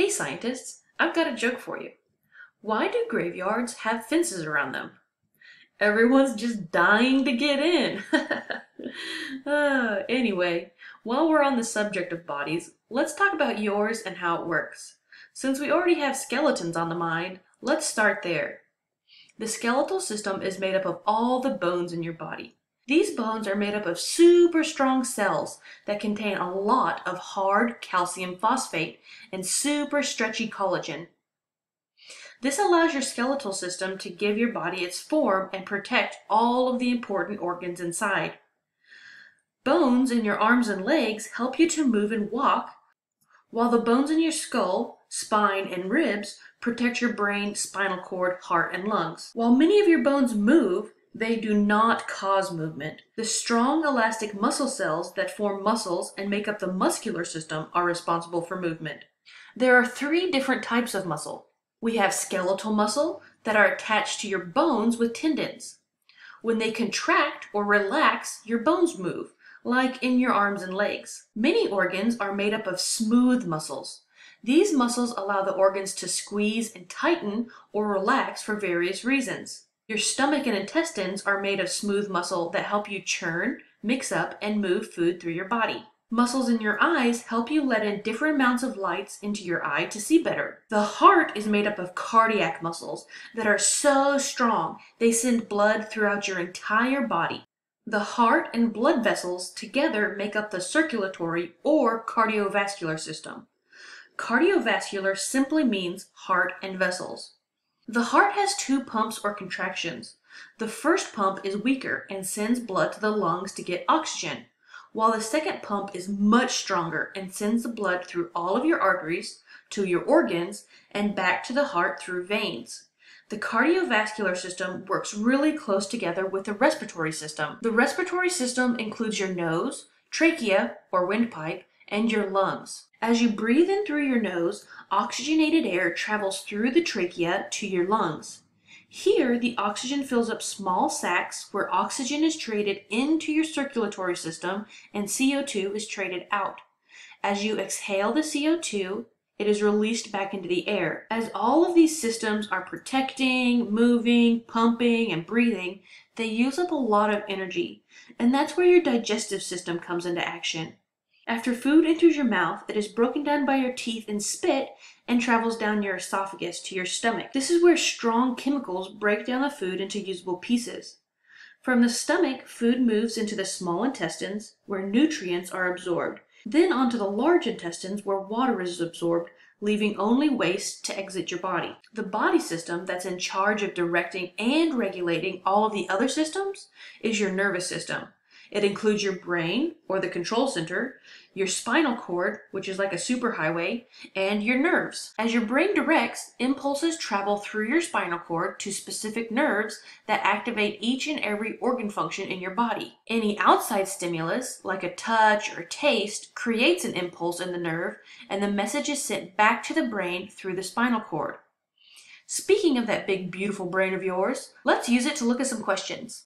Hey scientists, I've got a joke for you. Why do graveyards have fences around them? Everyone's just dying to get in. Anyway, while we're on the subject of bodies, let's talk about yours and how it works. Since we already have skeletons on the mind, let's start there. The skeletal system is made up of all the bones in your body. These bones are made up of super strong cells that contain a lot of hard calcium phosphate and super stretchy collagen. This allows your skeletal system to give your body its form and protect all of the important organs inside. Bones in your arms and legs help you to move and walk, while the bones in your skull, spine, and ribs protect your brain, spinal cord, heart, and lungs. While many of your bones move, they do not cause movement. The strong elastic muscle cells that form muscles and make up the muscular system are responsible for movement. There are three different types of muscle. We have skeletal muscle that are attached to your bones with tendons. When they contract or relax, your bones move, like in your arms and legs. Many organs are made up of smooth muscles. These muscles allow the organs to squeeze and tighten or relax for various reasons. Your stomach and intestines are made of smooth muscle that help you churn, mix up, and move food through your body. Muscles in your eyes help you let in different amounts of lights into your eye to see better. The heart is made up of cardiac muscles that are so strong they send blood throughout your entire body. The heart and blood vessels together make up the circulatory or cardiovascular system. Cardiovascular simply means heart and vessels. The heart has two pumps or contractions. The first pump is weaker and sends blood to the lungs to get oxygen, while the second pump is much stronger and sends the blood through all of your arteries, to your organs, and back to the heart through veins. The cardiovascular system works really close together with the respiratory system. The respiratory system includes your nose, trachea or windpipe, and your lungs. As you breathe in through your nose, oxygenated air travels through the trachea to your lungs. Here, the oxygen fills up small sacs where oxygen is traded into your circulatory system and CO2 is traded out. As you exhale the CO2, it is released back into the air. As all of these systems are protecting, moving, pumping, and breathing, they use up a lot of energy, and that's where your digestive system comes into action. After food enters your mouth, it is broken down by your teeth and spit and travels down your esophagus to your stomach. This is where strong chemicals break down the food into usable pieces. From the stomach, food moves into the small intestines where nutrients are absorbed, then onto the large intestines where water is absorbed, leaving only waste to exit your body. The body system that's in charge of directing and regulating all of the other systems is your nervous system. It includes your brain, or the control center, your spinal cord, which is like a superhighway, and your nerves. As your brain directs, impulses travel through your spinal cord to specific nerves that activate each and every organ function in your body. Any outside stimulus, like a touch or taste, creates an impulse in the nerve, and the message is sent back to the brain through the spinal cord. Speaking of that big, beautiful brain of yours, let's use it to look at some questions.